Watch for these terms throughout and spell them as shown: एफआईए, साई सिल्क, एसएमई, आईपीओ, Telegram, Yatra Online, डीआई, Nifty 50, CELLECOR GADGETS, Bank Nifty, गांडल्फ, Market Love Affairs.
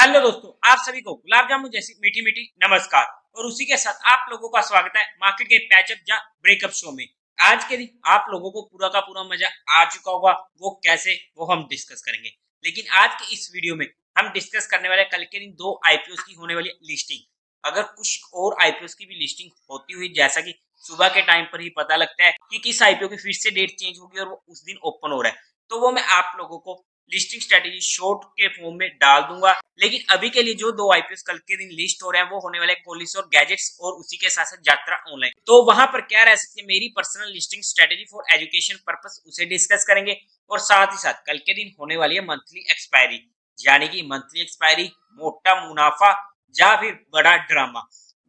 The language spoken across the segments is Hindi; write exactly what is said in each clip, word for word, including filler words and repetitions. हेलो दोस्तों, आप सभी को गुलाब जामुन जैसी मीठी मीठी नमस्कार और उसी के साथ आप लोगों का स्वागत है मार्केट के पैचअप या ब्रेकअप शो में। आज के दिन आप लोगों को पूरा का पूरा मजा आ चुका होगा, वो कैसे वो हम डिस्कस करेंगे। लेकिन आज के इस वीडियो में हम डिस्कस करने वाले कल के दिन दो आईपीओ की होने वाली लिस्टिंग, अगर कुछ और आईपीओ की भी लिस्टिंग होती हुई, जैसा की सुबह के टाइम पर ही पता लगता है कि किस आईपीओ की फिर से डेट चेंज होगी और वो उस दिन ओपन हो रहा है, तो वो मैं आप लोगों को लिस्टिंग स्ट्रेटेजी शॉर्ट के फॉर्म में डाल दूंगा। लेकिन अभी के लिए जो दो आईपीओ कल के दिन लिस्ट हो रहे हैं वो होने वाले कोलिस और गैजेट्स और उसी के साथ साथ यात्रा ऑनलाइन। तो वहां पर क्या रह सकती है मेरी personal listing strategy for education purpose, उसे डिस्कस करेंगे और साथ ही साथ कल के दिन होने वाली है मंथली एक्सपायरी, यानी कि मंथली एक्सपायरी, मोटा मुनाफा या फिर बड़ा ड्रामा,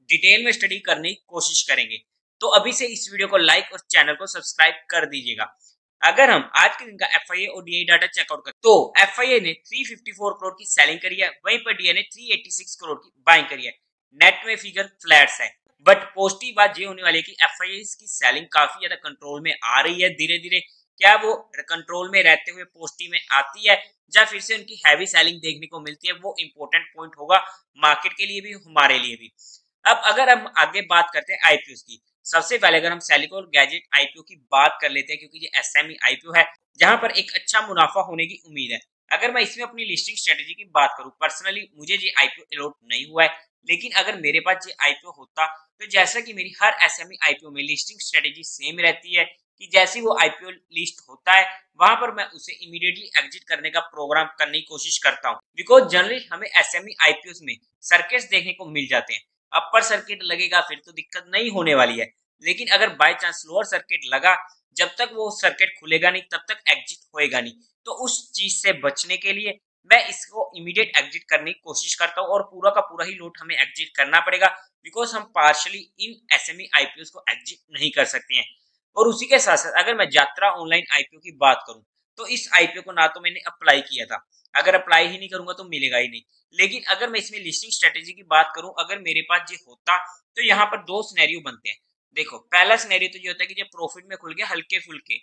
डिटेल में स्टडी करने की कोशिश करेंगे। तो अभी से इस वीडियो को लाइक और चैनल को सब्सक्राइब कर दीजिएगा। अगर हम आज के दिन का एफआईए और डीआई डाटा चेकआउट करें तो एफआईए ने तीन सौ चौवन करोड़ की सेलिंग करी है, वहीं पर डीआई ने तीन सौ छियासी करोड़ की बाइंग करी है। नेट में फिगर फ्लैट्स है, बट पॉजिटिव बात ये होने वाली है कि एफआईए की सेलिंग काफी ज्यादा कंट्रोल में आ रही है धीरे धीरे। क्या वो कंट्रोल में रहते हुए पॉजिटिव में आती है या फिर से उनकी हैवी सेलिंग देखने को मिलती है, वो इंपॉर्टेंट पॉइंट होगा मार्केट के लिए भी, हमारे लिए भी। अब अगर हम आगे बात करते हैं आईपीओ की, सबसे पहले अगर हम सैलिको और गैजेट आईपीओ की बात कर लेते हैं, क्योंकि ये एसएमई आईपीओ है जहां पर एक अच्छा मुनाफा होने की उम्मीद है। अगर मैं इसमें अपनी लिस्टिंग स्ट्रेटेजी की बात करूं, पर्सनली मुझे ये आईपीओ अलॉट नहीं हुआ है, लेकिन अगर मेरे पास ये आईपीओ होता तो जैसा कि मेरी हर एसएमई आईपीओ में लिस्टिंग स्ट्रेटेजी सेम रहती है कि जैसी वो आईपीओ लिस्ट होता है वहां पर मैं उसे इमीडिएटली एग्जिट करने का प्रोग्राम करने की कोशिश करता हूँ, बिकॉज जनरली हमें एसएमई आईपीओ में सर्किट्स देखने को मिल जाते हैं। अपर सर्किट लगेगा फिर तो दिक्कत नहीं होने वाली है, लेकिन अगर बाय चांस लोअर सर्किट लगा, जब तक वो सर्किट खुलेगा नहीं तब तक एग्जिट होएगा नहीं, तो उस चीज से बचने के लिए मैं इसको इमीडिएट एग्जिट करने की कोशिश करता हूँ और पूरा का पूरा ही लोट हमें एग्जिट करना पड़ेगा, बिकॉज हम पार्शली इन एसएमई आईपीओ को एग्जिट नहीं कर सकते हैं। और उसी के साथ साथ अगर मैं यात्रा ऑनलाइन आईपीओ की बात करूँ तो इस आईपीओ को ना तो मैंने अप्लाई किया था, अगर अप्लाई ही नहीं करूंगा तो मिलेगा ही नहीं। लेकिन अगर मैं इसमें लिस्टिंग स्ट्रेटेजी की बात करूं, अगर मेरे पास ये होता तो यहाँ पर दो सिनेरियो बनते हैं। देखो, पहला सिनेरियो तो ये होता है कि जब प्रॉफिट में खुल गया हल्के फुल्के,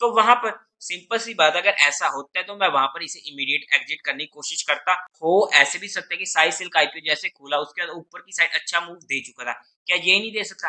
तो वहां पर सिंपल सी बात, अगर ऐसा होता है तो मैं वहां पर इसे इमीडिएट एग्जिट करने की कोशिश करता। हो ऐसे भी सकता है कि साई सिल्क आईपीओ जैसे खुला उसके बाद ऊपर की साइड अच्छा मूव दे चुका था, क्या ये नहीं दे सकता?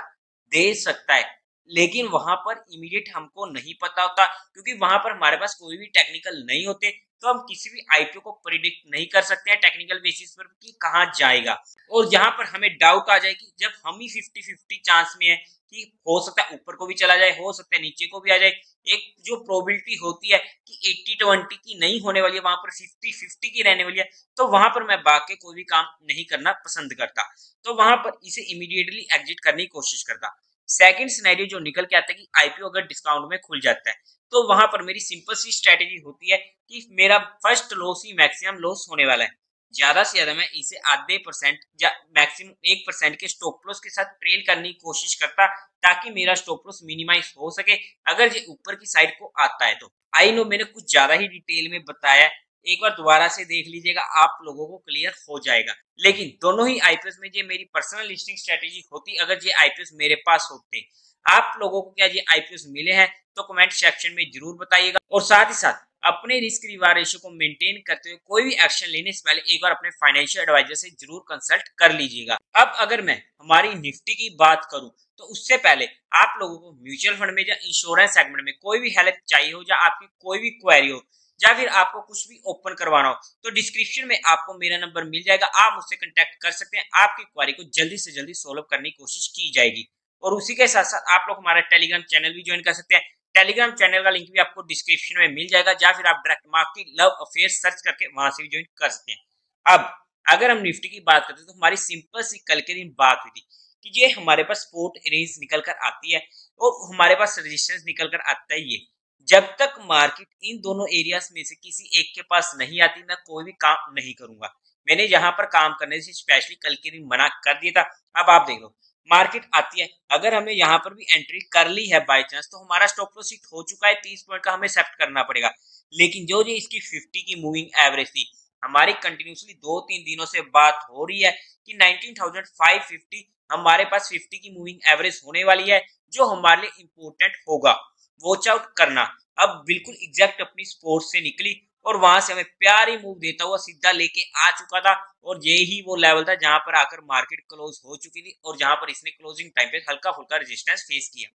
दे सकता है, लेकिन वहां पर इमीडिएट हमको नहीं पता होता, क्योंकि वहां पर हमारे पास कोई भी टेक्निकल नहीं होते, तो हम किसी भी आईपीओ को प्रिडिक्ट नहीं कर सकते हैं टेक्निकल बेसिस पर कि कहाँ जाएगा। और यहाँ पर हमें डाउट आ जाएगी जब हम ही फिफ्टी फिफ्टी चांस में है कि हो सकता है ऊपर को भी चला जाए, हो सकता है नीचे को भी आ जाए। एक जो प्रोबेबिलिटी होती है कि अस्सी बीस की नहीं होने वाली है, वहां पर पचास पचास की रहने वाली है, तो वहां पर मैं बाकी कोई भी काम नहीं करना पसंद करता, तो वहां पर इसे इमीडिएटली एग्जिट करने की कोशिश करता। सेकंड सिनेरियो जो निकल के आता है कि आईपीओ अगर डिस्काउंट में खुल जाता है, तो वहां पर मेरी सिंपल सी स्ट्रेटेजी होती है कि मेरा फर्स्ट लॉस ही मैक्सिमम लॉस होने वाला है, ज्यादा से ज्यादा मैं इसे आधे परसेंट या मैक्सिमम एक परसेंट के स्टॉप लॉस के साथ ट्रेल करने की कोशिश करता, ताकि मेरा स्टॉप लॉस मिनिमाइज हो सके अगर ये ऊपर की साइड को आता है तो। आई नो मैंने कुछ ज्यादा ही डिटेल में बताया, एक बार दोबारा से देख लीजिएगा, आप लोगों को क्लियर हो जाएगा। लेकिन दोनों ही आईपीओ में ये मेरी पर्सनल लिस्टिंग स्ट्रेटेजी होती अगर ये आईपीओ मेरे पास होते। आप लोगों को क्या ये आईपीओ मिले हैं तो कमेंट सेक्शन में जरूर बताइएगा, और साथ ही साथ अपने रिस्क रिवार्ड रेशियो को मेंटेन करते हुए कोई भी एक्शन लेने से पहले एक बार अपने फाइनेंशियल एडवाइजर से जरूर कंसल्ट कर लीजिएगा। अब अगर मैं हमारी निफ्टी की बात करूं तो उससे पहले आप लोगों को म्यूचुअल फंड में या इंश्योरेंस सेगमेंट में कोई भी हेल्प चाहिए हो या आपकी कोई भी क्वेरी हो या फिर आपको कुछ भी ओपन करवाना हो, तो डिस्क्रिप्शन में आपको मेरा नंबर मिल जाएगा, आप मुझसे कांटेक्ट कर सकते हैं, आपकी क्वारी को जल्दी से जल्दी सोल्व करने की कोशिश की जाएगी। और उसी के साथ साथ आप लोग हमारा टेलीग्राम चैनल भी ज्वाइन कर सकते हैं, टेलीग्राम चैनल का लिंक भी आपको डिस्क्रिप्शन में मिल जाएगा, या फिर आप direct market love affair search करके वहां से भी ज्वाइन कर सकते हैं। अब अगर हम निफ्टी की बात करते हैं तो हमारी सिंपल सी कल के दिन बात हुई थी कि ये हमारे पास सपोर्ट रेंज निकल कर आती है और हमारे पास रेजिस्टेंस निकल कर आता है, ये जब तक मार्केट इन दोनों एरियाज में से किसी एक के पास नहीं आती मैं कोई भी काम नहीं करूंगा। मैंने यहाँ पर काम करने से स्पेशली कल के दिन मना कर दिया था। अब आप देख लो मार्केट आती है, अगर हमने यहाँ पर भी एंट्री कर ली है बाय चांस तो हमारा स्टॉप लॉस हिट हो चुका है, तीस पॉइंट का हमें सेट करना पड़ेगा। लेकिन जो जो इसकी फिफ्टी की मूविंग एवरेज थी, हमारी कंटिन्यूसली दो तीन दिनों से बात हो रही है कि नाइनटीन थाउजेंड फाइव फिफ्टी हमारे पास फिफ्टी की मूविंग एवरेज होने वाली है, जो हमारे लिए इम्पोर्टेंट होगा वॉच आउट करना। अब बिल्कुल एग्जैक्ट अपनी स्पोर्ट से निकली और वहां से हमें प्यारी मूव देता हुआ सीधा लेके आ चुका था और यही वो लेवल था जहां पर आकर मार्केट क्लोज हो चुकी थी और जहां पर इसने क्लोजिंग टाइम पे हल्का फुल्का रेजिस्टेंस फेस किया।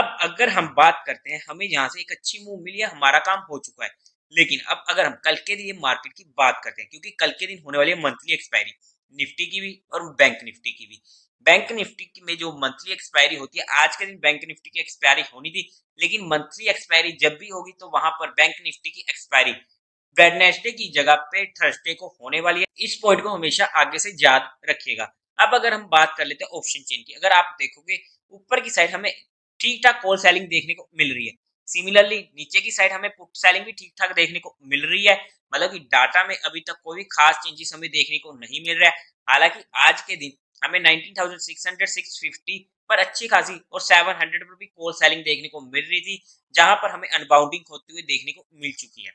अब अगर हम बात करते हैं, हमें यहाँ से एक अच्छी मूव मिली है, हमारा काम हो चुका है। लेकिन अब अगर हम कल के दिन मार्केट की बात करते हैं, क्योंकि कल के दिन होने वाली है मंथली एक्सपायरी निफ्टी की भी और बैंक निफ्टी की भी। बैंक निफ्टी में जो मंथली एक्सपायरी होती है, आज के दिन बैंक निफ्टी की एक्सपायरी होनी थी, लेकिन मंथली एक्सपायरी जब भी होगी तो वहां पर बैंक निफ्टी की एक्सपायरी वेडनेसडे की जगह पे थर्सडे को होने वाली है। इस पॉइंट को हमेशा आगे से याद रखिएगा। अब अगर हम बात कर लेते हैं ऑप्शन चेन की, अगर आप देखोगे ऊपर की साइड हमें ठीक ठाक कॉल सेलिंग देखने को मिल रही है, सिमिलरली नीचे की साइड हमें पुट सेलिंग भी ठीक ठाक देखने को मिल रही है। मतलब कि डाटा में अभी तक कोई भी खास चेंजेस हमें देखने को नहीं मिल रहा है। हालांकि आज के दिन हमें nineteen thousand six hundred, six fifty पर अच्छी खासी और सेवन हंड्रेड पर भी कॉल सेलिंग देखने को मिल रही थी, जहां पर हमें अनबाउंडिंग होते हुए देखने को मिल चुकी है।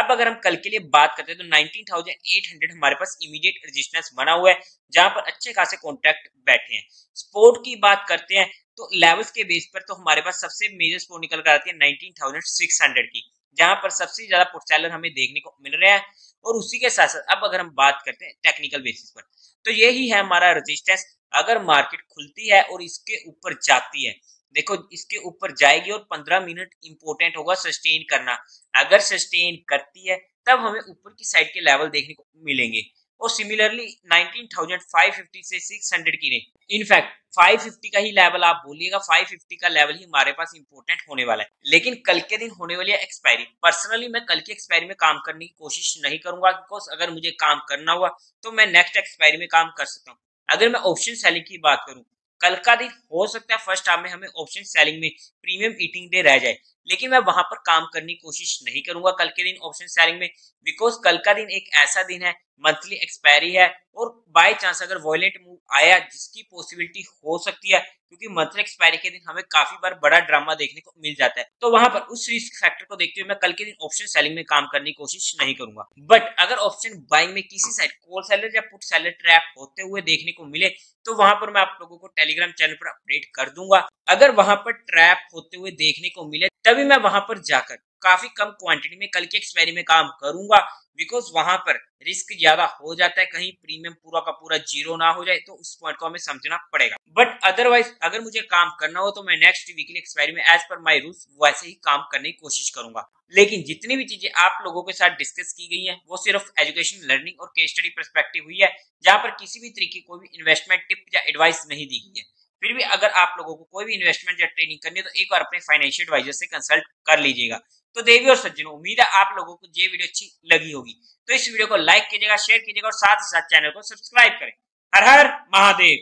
अब अगर हम कल के लिए बात करते हैं तो नाइनटीन थाउजेंड एट हंड्रेड हमारे पास इमीडिएट रेजिस्टेंस बना हुआ है, जहां पर अच्छे खासे कॉन्ट्रैक्ट बैठे हैं। स्पोर्ट की बात करते हैं तो लेवल्स के बेस पर तो हमारे पास सबसे मेजर स्पोर्ट निकल कर आती है नाइनटीन थाउजेंड सिक्स हंड्रेड की, जहां पर सबसे ज्यादा पुटसेलर हमें देखने को मिल रहे हैं। और उसी के साथ साथ अब अगर हम बात करते हैं टेक्निकल बेसिस पर, तो यही है हमारा रेजिस्टेंस। अगर मार्केट खुलती है और इसके ऊपर जाती है, देखो इसके ऊपर जाएगी और पंद्रह मिनट इंपोर्टेंट होगा सस्टेन करना। अगर सस्टेन करती है तब हमें ऊपर की साइड के लेवल देखने को मिलेंगे। और similarly nineteen thousand five fifty से सिक्स हंड्रेड की रेंज, इनफैक्ट फाइव फिफ्टी का ही लेवल आप बोलिएगा, फाइव फिफ्टी का लेवल ही हमारे पास इंपोर्टेंट होने वाला है। लेकिन कल के दिन होने वाली है एक्सपायरी। पर्सनली मैं कल की एक्सपायरी में काम करने की कोशिश नहीं करूंगा, बिकॉज अगर मुझे काम करना हुआ तो मैं नेक्स्ट एक्सपायरी में काम कर सकता हूँ। अगर मैं ऑप्शन सेलिंग की बात करूँ, कल का दिन हो सकता है फर्स्ट हाफ में हमें ऑप्शन सेलिंग में प्रीमियम ईटिंग डे रह जाए, लेकिन मैं वहां पर काम करने की कोशिश नहीं करूंगा कल के दिन ऑप्शन सेलिंग में, बिकॉज कल का दिन एक ऐसा दिन है, मंथली एक्सपायरी है, और बाय चांस अगर वॉयलेंट मूव आया, जिसकी पॉसिबिलिटी हो सकती है, क्योंकि मंथली एक्सपायरी के दिन हमें काफी बार बड़ा ड्रामा देखने को मिल जाता है, तो वहां पर उस रिस्क फैक्टर को देखते हुए मैं कल के दिन ऑप्शन सेलिंग में काम करने की कोशिश नहीं करूंगा। बट अगर ऑप्शन बाइंग में किसी साइड कॉल सेलर या पुट सेलर ट्रैप होते हुए देखने को मिले तो वहां पर मैं आप लोगों को टेलीग्राम चैनल पर अपडेट कर दूंगा। अगर वहां पर ट्रैप होते हुए देखने को मिले तभी मैं वहां पर जाकर काफी कम क्वांटिटी में कल की एक्सपायरी में काम करूंगा, बिकॉज वहां पर रिस्क ज्यादा हो जाता है, कहीं प्रीमियम पूरा का पूरा जीरो ना हो जाए, तो उस पॉइंट को हमें समझना पड़ेगा। बट अदरवाइज अगर मुझे काम करना हो तो मैं नेक्स्ट वीकली एक्सपायरी में एज पर माय रूल्स वैसे ही काम करने की कोशिश करूंगा। लेकिन जितनी भी चीजें आप लोगों के साथ डिस्कस की गई हैं वो सिर्फ एजुकेशन, लर्निंग और केस स्टडी पर्सपेक्टिव हुई है, जहां पर किसी भी तरीके कोई भी इन्वेस्टमेंट टिप या एडवाइस नहीं दी गई है। फिर भी अगर आप लोगों को कोई भी इन्वेस्टमेंट या ट्रेनिंग करनी है तो एक बार अपने फाइनेंशियल एडवाइजर से कंसल्ट कर लीजिएगा। तो देवी और सज्जनों, उम्मीद है आप लोगों को ये वीडियो अच्छी लगी होगी, तो इस वीडियो को लाइक कीजिएगा, शेयर कीजिएगा और साथ ही साथ चैनल को सब्सक्राइब करें। हर हर महादेव।